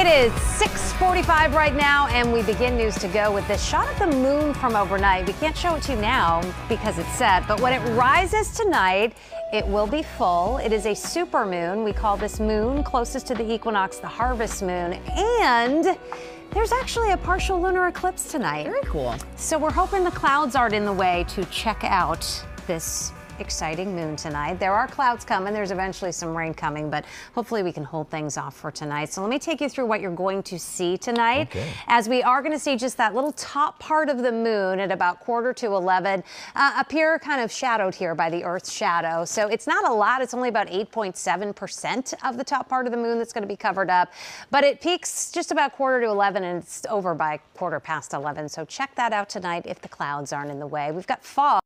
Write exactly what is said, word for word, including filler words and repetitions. It is six forty-five right now, and we begin News to Go with this shot of the moon from overnight. We can't show it to you now because it's set, but when it rises tonight, it will be full. It is a super moon. We call this moon closest to the equinox the harvest moon, and there's actually a partial lunar eclipse tonight. Very cool. So we're hoping the clouds aren't in the way to check out this exciting moon tonight. There are clouds coming. There's eventually some rain coming, but hopefully we can hold things off for tonight. So let me take you through what you're going to see tonight, okay, as we are going to see just that little top part of the moon at about quarter to eleven uh, appear kind of shadowed here by the Earth's shadow. So it's not a lot. It's only about eight point seven percent of the top part of the moon that's going to be covered up, but it peaks just about quarter to eleven and it's over by quarter past eleven. So check that out tonight if the clouds aren't in the way. We've got fog.